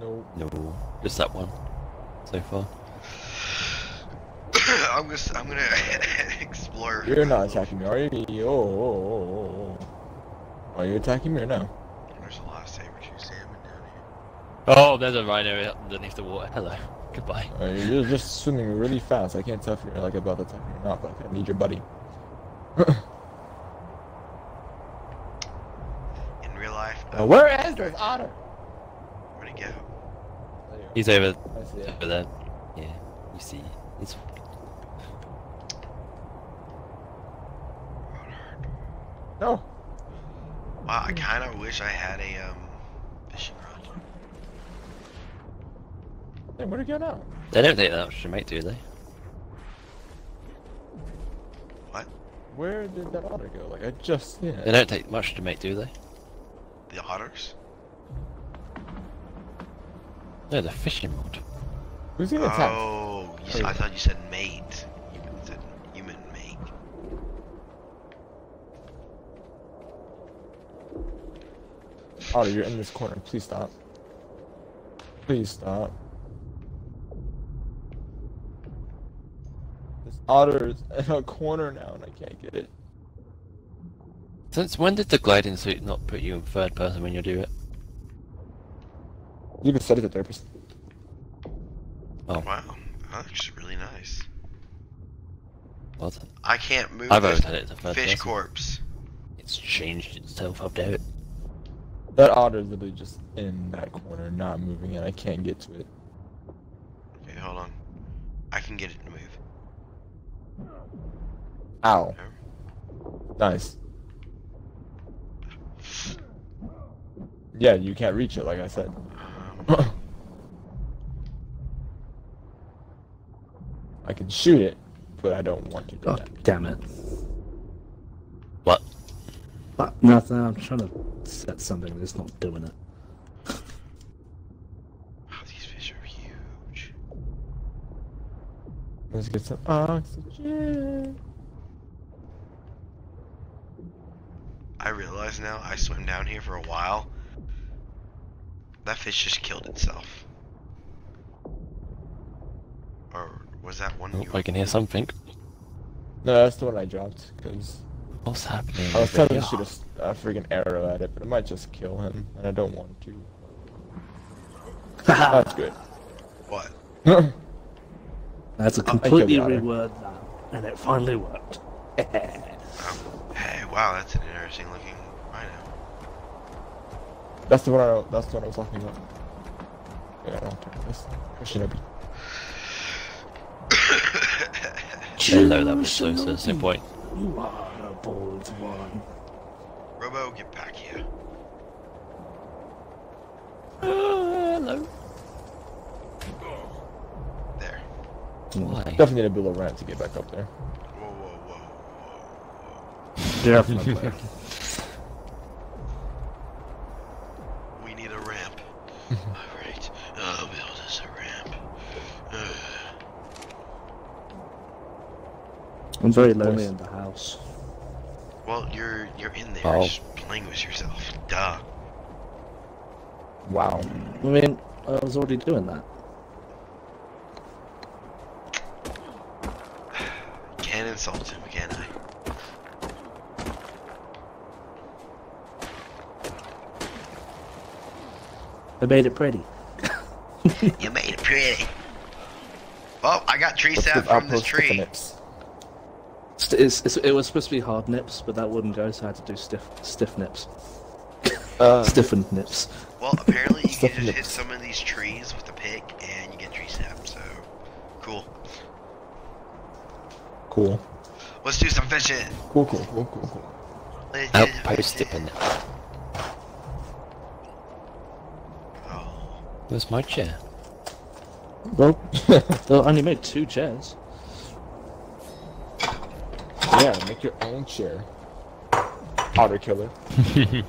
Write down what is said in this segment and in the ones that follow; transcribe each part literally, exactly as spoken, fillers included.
No. No. Just that one. So far. I'm gonna. I'm gonna explore. You're not attacking me, are you? Oh, oh, oh, oh. Are you attacking me or no? There's a lot of saber tooth salmon down here. Oh, there's a rhino underneath the water. Hello. Goodbye. Uh, you're just swimming really fast. I can't tell if you're like about to attack me or not, but I need your buddy. In real life. Now, where is Ezra's otter? Where'd he go? He's over, over there. Yeah, you see. He's. No. Wow, I kind of wish I had a um fishing rod. Hey, where'd it go now? They don't take that option, mate, do they? What? Where did that otter go? Like I just yeah. They don't take much to make, do they? The otters? No, the fishing rod. Who's in the attack? Oh, you said, I thought you said mate. Otter, you're in this corner. Please stop. Please stop. This otter is in a corner now and I can't get it. Since when did the gliding suit not put you in third person when you do it? You can set it to third person. Oh. Wow. That looks really nice. Well done. I can't move I've this it to fish person. Corpse. It's changed itself up there. That otter is literally just in that corner, not moving, and I can't get to it. Okay, hold on. I can get it to move. Ow. No. Nice. Yeah, you can't reach it, like I said. Um, I can shoot it, but I don't want to do God that. Damn it. What? But nothing, I'm trying to set something that's not doing it. Oh, these fish are huge. Let's get some oxygen. I realize now, I swam down here for a while. That fish just killed itself. Or was that one? Oh, I can hear something. No, that's the one I dropped, because... What's happening? I was trying to shoot a, a freaking arrow at it, but it might just kill him, and I don't want to. That's good. What? That's a completely oh, reword that, and it finally worked. Oh, hey, wow, that's an interesting looking rhino. That's the one I, that's the one I was talking about. Yeah, I don't think this should have been. Hello, that was so, so there's no point. You are a bold one. Robo, get back here. Uh, hello. There. Why? Definitely need to build a ramp to get back up there. Whoa, whoa, whoa, whoa. Definitely. We need a ramp. Alright, I'll build us a ramp. Uh. I'm very lonely in the house. Well, you're you're in there oh. just playing with yourself. Duh. Wow. I mean, I was already doing that. Can't insult him, can I? I made it pretty. You made it pretty. Well, I got tree sap from this tree. It's, it's, it was supposed to be hard nips, but that wouldn't go, so I had to do stiff stiff nips. Uh, Stiffened nips. Well, apparently you can just nips. hit some of these trees with a pick, and you get tree sap, so... Cool. Cool. Let's do some fishing! Cool, cool, cool, cool, cool. Outpost dipping. Oh. Where's my chair? Well, I only made two chairs. Yeah, make your own chair. Otter killer. You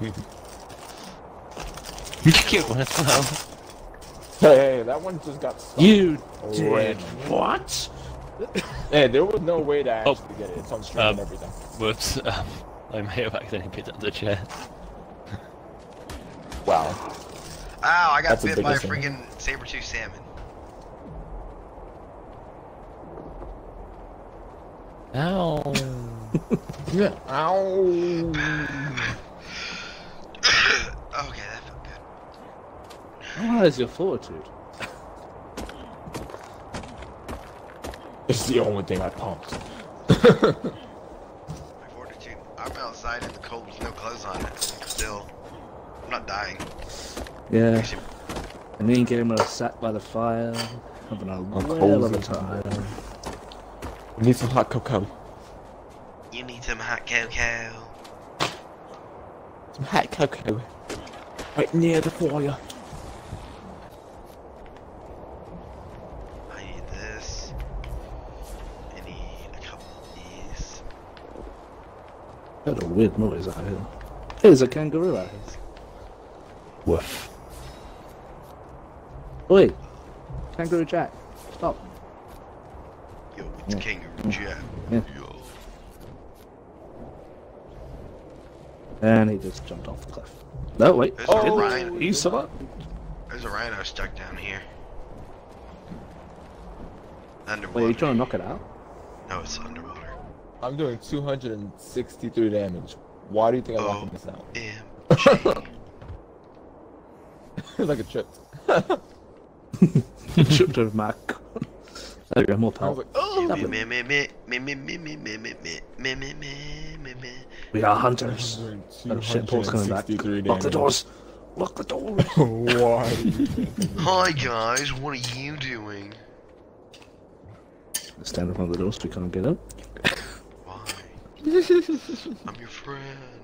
get one as well. Hey, that one just got stuck. You oh, did what? Hey, there was no way to actually oh, get it. It's on stream um, and everything. Whoops. Um, I may have accidentally picked up the chair. Wow. Ow, I got bit by a freaking saber-tooth salmon. Ow. Yeah. Ow. Okay, that felt good. How is your fortitude? This is the only thing I pumped. My fortitude. I'm outside in the cold with no clothes on. Still, I'm not dying. Yeah. Actually, and me and Gamer sat by the fire, having a whale of a time. We need some hot cocoa. You need some hot cocoa. Some hot cocoa. Right near the fire. I need this. I need a couple of these. What a weird noise out here. There's a kangaroo out here. Woof. Oi! Kangaroo Jack, stop. Yo, it's yeah. Kangaroo Jack. Yeah. Yo. And he just jumped off the cliff. No, wait. There's oh, a rhino. You saw it? There's a rhino stuck down here. Underwater. Wait, are you trying to knock it out? No, it's underwater. I'm doing two hundred sixty-three damage. Why do you think I'm knocking this out? Damn. Like a trip. Tripped over Mac. There we go, more power. We are hunters. Oh shit, Paul's coming back. Lock the doors. Lock the doors. Why? Hi guys, what are you doing? Stand in front of the door so we can't get in. Why? I'm your friend.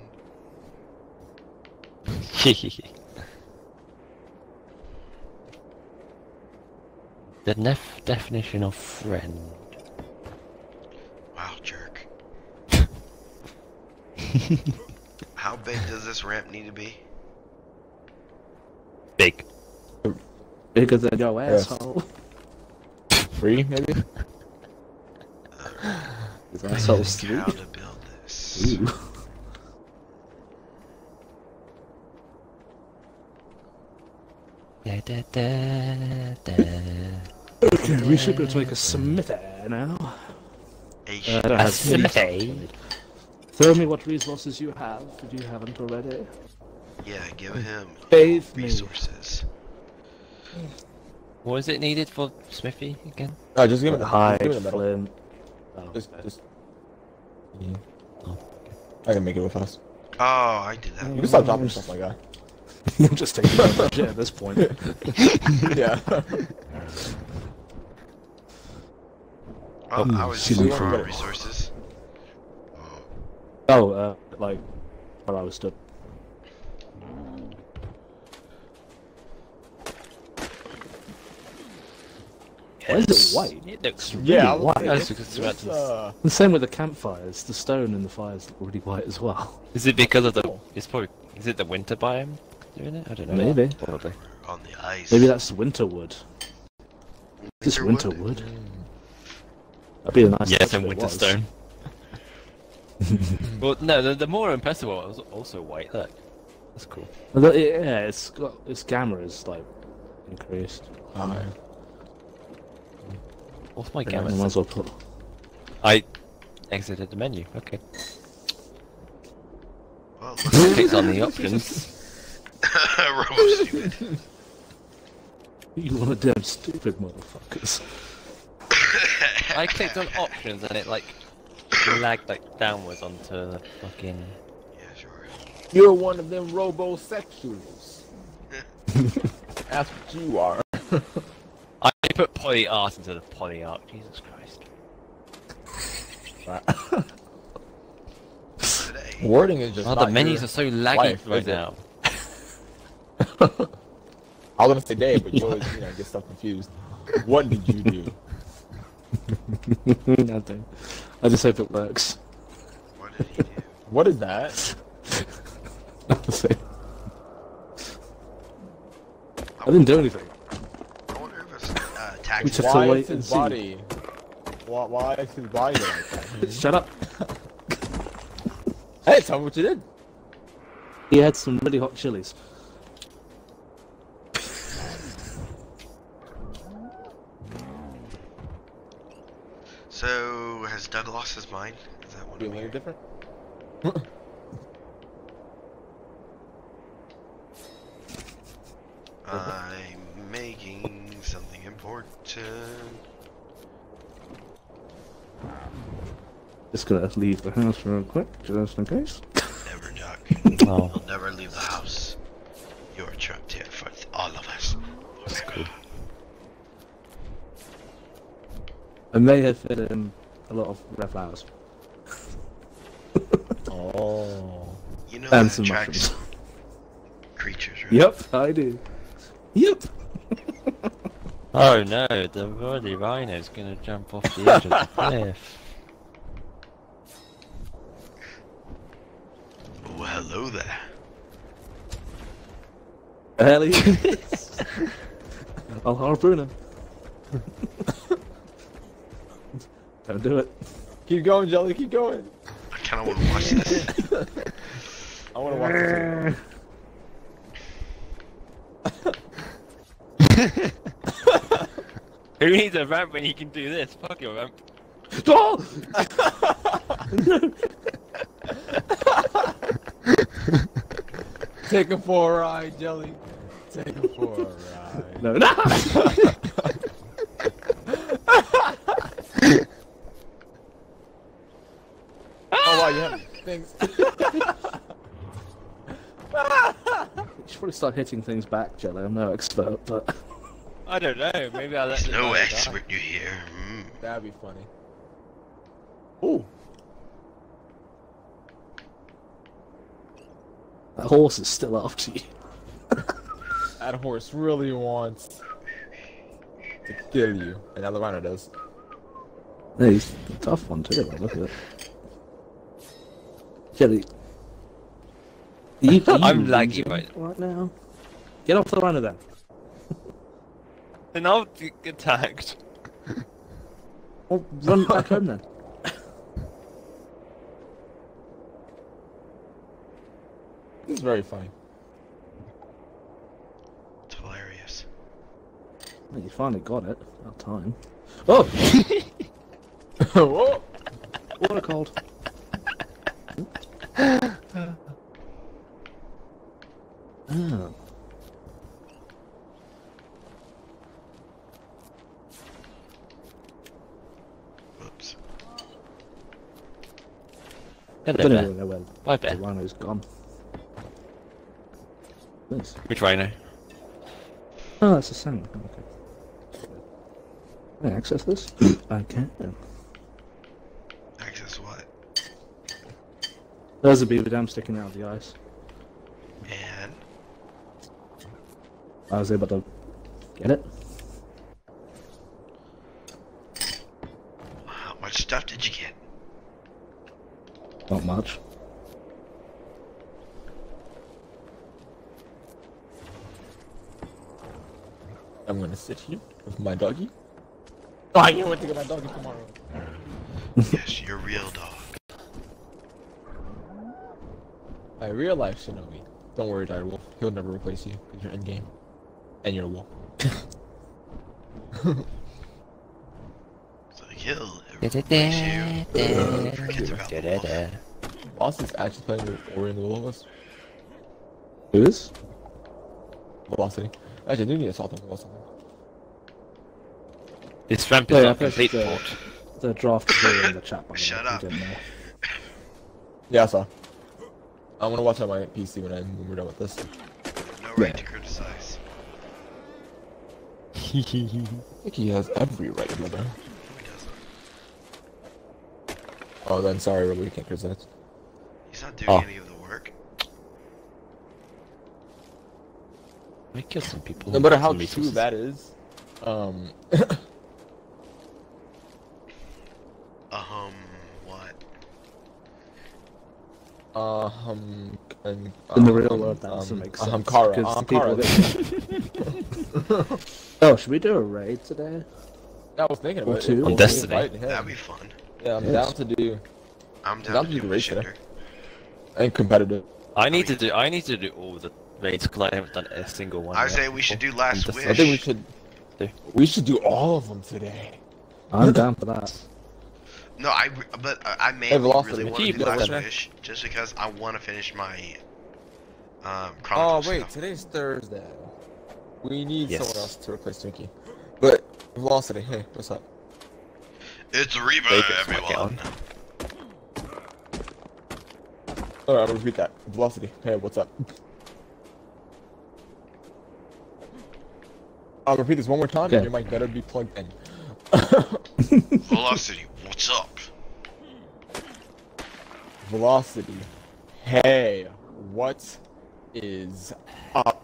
The nef definition of friend. Wow, jerk. How big does this ramp need to be? Big. Bigger than your asshole. Three, maybe? Uh, His asshole's three. How to build this. Ooh. Da, da, da, da. Okay, we should go to make a smithy now. A, uh, a smithy? Throw me what resources you have, if you haven't already. Yeah, give him Save resources. Me. What is it needed for smithy again? Oh, just give him the hide, flint. Oh, just, just... Yeah. Oh, okay. I can make it with us. Oh, I did that. You can stop dropping stuff like that. I'm just taking my shit at this point. Yeah. Well, I was looking for our resources. Oh, uh, like, where I was stood. Yes. Why is it white? It looks really yeah, white. It. That's it's, it's, uh... The same with the campfires. The stone in the fires look really white as well. Is it because of the? It's probably. Is it the winter biome? Doing it? I don't know. Maybe. That, probably. On the ice. Maybe that's winter wood. This winter wood. wood? That'd be a nice. Yes, and winter stone. Well, no, the, the more impressive one was also white. Look, that's cool. But, yeah, it's got its gamma is like increased. Oh. Um, What's my gamma? Might as well put... I exited the menu. Okay. Well, click on the options. Robo stupid. You want a damn stupid motherfuckers. I clicked on options and it like lagged like downwards onto the fucking. Yeah, sure. You're one of them robosexuals. That's what you are. I put poly art into the poly art. Jesus Christ. Wording is just. Oh, not the menus are so laggy life, right now. I was gonna say Dave, but you always, you know, get stuff confused. What did you do? Nothing. I just hope it works. What did he do? What is that? Not the same. I, I didn't do anything. I wonder if it's uh, tax. Why is his body? Why, why is his body like that? Shut up. Hey, tell me what you did. He had some really hot chilies. So, has Doug lost his mind? Is that one of you different? I'm making something important. Just gonna leave the house real quick, just in case. Never, Doug. Oh. You'll never leave the house. You're trapped here for all of us. That's cool. I may have fit in a lot of red flowers. Oh. You know and that attracts mushrooms. Creatures, right? Yep, I do. Yep. Oh no, the bloody rhino's gonna jump off the edge of the cliff. Oh, hello there. Hell yes. I'll harpoon him. Don't do it. Keep going, Jelly, keep going. I kinda wanna watch this. I wanna watch this. Who needs a ramp when you can do this? Fuck your ramp. Oh! Take him for a ride, Jelly. Take him for a ride. No, no! Things. You should probably start hitting things back, Jello. I'm no expert, but I don't know. Maybe I'll let There's no expert die. You hear. Mm. That'd be funny. Ooh. That horse is still after you. That horse really wants to kill you. And now rhino does. Yeah, he's a tough one too, I look at it. Jelly. You, you, I'm laggy right, right now. Get off the runner then. Then I'll get attacked. Well, run back home then. It's very funny. It's hilarious. Well, you finally got it. About time. Oh! Whoa! Water cold. Oh. Whoops. Hello, bear. Know where Bye, bear. The rhino's gone. Nice. Which rhino? Oh, that's a sand. Okay. Can I access this? I can. Access what? There's a beaver dam sticking out of the ice. Man. I was able to get it. How much stuff did you get? Not much. I'm gonna sit here with my doggy. Oh, you want to get my doggy tomorrow. Yes, you're real dog. My real life Shinobi. Don't worry, Dire Wolf. He'll never replace you because you're in game. And you're a wolf. So he'll replace you. Forget about the wolf. Boss is actually playing with Ori and the Wolves. Who is? Velocity. Actually, I do need to solve them or something. This ramp is a complete port. The draft is in the chat box. Shut up. Yeah, I saw. I want to watch on my P C when, I, when we're done with this. No right yeah. to criticize. I think he has every right to that. He doesn't. Oh, then sorry, Ruby, we can't criticize. He's not doing oh. any of the work. We killed some people. No matter how true pieces. that is. Um. um. Uh, um, and, um, in the real world, that um, doesn't make sense. Um, Kara, um, Kara. Oh, should we do a raid today? I was thinking about or two. It. On Destiny. Right That'd be fun. Yeah, I'm yes. down to do. I'm down, down to, to do raid today. And competitive. I need I mean, to do. I need to do all the raids because I haven't done a single one. I say we should do Last Wish. I think we should. We should do all of them today. I'm down for that. No, I but I mainly really want to do Last Wish just because I want to finish my um. Oh wait, stuff. Today's Thursday. We need yes. someone else to replace Mickey. But we've lost it. Hey, what's up? It's Reba, everyone. Alright, I'll repeat that. Velocity. Hey, what's up? I'll repeat this one more time, okay. and your mic better be plugged in. Velocity, what's up? Velocity. Hey, what is up?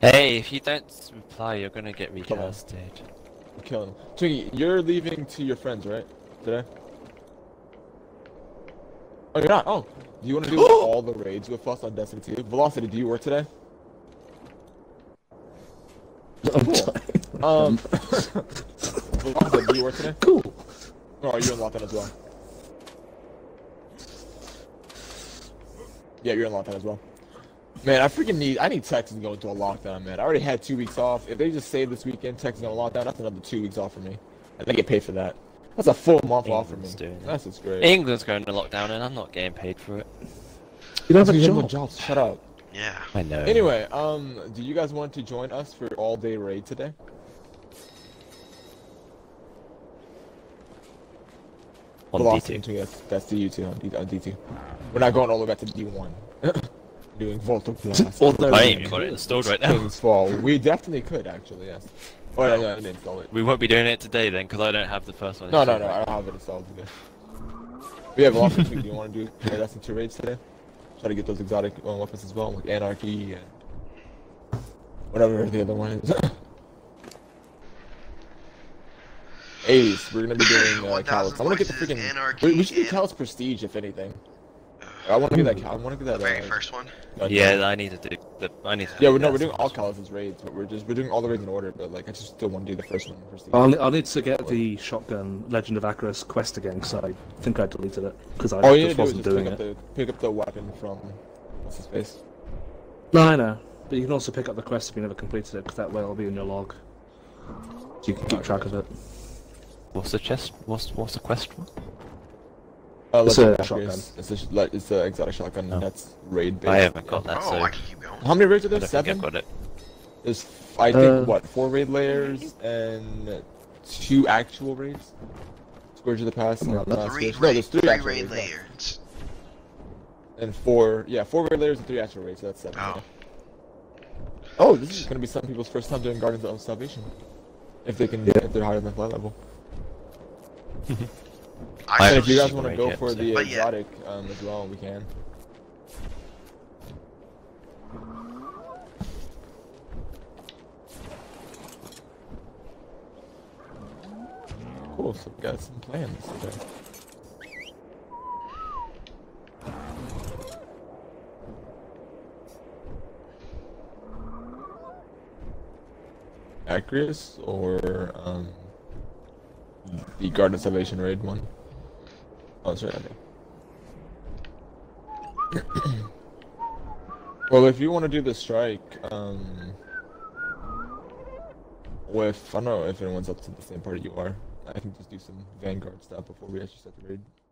Hey, if you don't reply, you're gonna get recasted. Kill him. Twiggy, you're leaving to your friends, right? Today? Oh, you're not. Oh, do you want to do all the raids with us on Destiny two? Velocity, do you work today? I'm cool. Um, Velocity, do you work today? Cool. Oh, are you in lockdown as well? Yeah, you're in lockdown as well. Man, I freaking need. I need Texans going to go into a lockdown, man. I already had two weeks off. If they just save this weekend, Texans going to lockdown. That's another two weeks off for me, and they get paid for that. That's a full month off for me. That's what's great. England's going to lockdown and I'm not getting paid for it. You don't have a job. Jobs. Shut up. Yeah. I know. Anyway, um, do you guys want to join us for all day raid today? On D two. That's the U two on D two. We're not going all the way back to D one. Doing Vault of Flame. I ain't even got it installed right now. Fall. We definitely could actually, yes. Oh, no, no, I didn't install it. We won't be doing it today then, because I don't have the first one. No, no, no, I don't have it installed today. We have a lot of things you want to do. Yeah, that's in two raids today. Try to get those exotic um, weapons as well, like Anarchy and whatever the other one is. Ace, we're going to be doing uh, Calus. I want to get the freaking Anarchy. We, we should do Calus Prestige, if anything. I want to get that. I want to get that. The very uh, first one. Uh, yeah, I need to do. The, I need. To yeah, we're no, we're doing all Calus' raids, but we're just we're doing all the raids in order. But like, I just still want to do the first one. First I'll I'll need to get the shotgun Legend of Acrius quest again because I think I deleted it because I oh, just wasn't do doing pick it. Up the, pick up the weapon from what's his face. No, I know, but you can also pick up the quest if you never completed it because that way it'll be in your log. So you can keep track of it. What's the chest? What's what's the quest for? Uh, it's a shotgun. It's a, like, it's a exotic shotgun. No. That's raid based. I haven't got that. Oh, so I can keep going. How many raids are there? I Seven. I got it. There's, I think, uh, what four raid layers and two actual raids. Scourge of the Past. And not last three, raid, no, there's three, three actual raid raids, layers. Yeah. And four, yeah, four raid layers and three actual raids. So that's seven. Oh. Yeah. Oh, this is gonna be some people's first time doing Gardens of Salvation, if they can, yeah. if they're higher than flight level. I if you guys want to go for the but exotic yeah. um, as well, we can. Cool, so we got some plans today. Acrius or um, the Garden of Salvation raid one? Oh, that's right, I think. Well, if you want to do the strike, um... with... I don't know if anyone's up to the same party you are. I can just do some Vanguard stuff before we actually start the raid.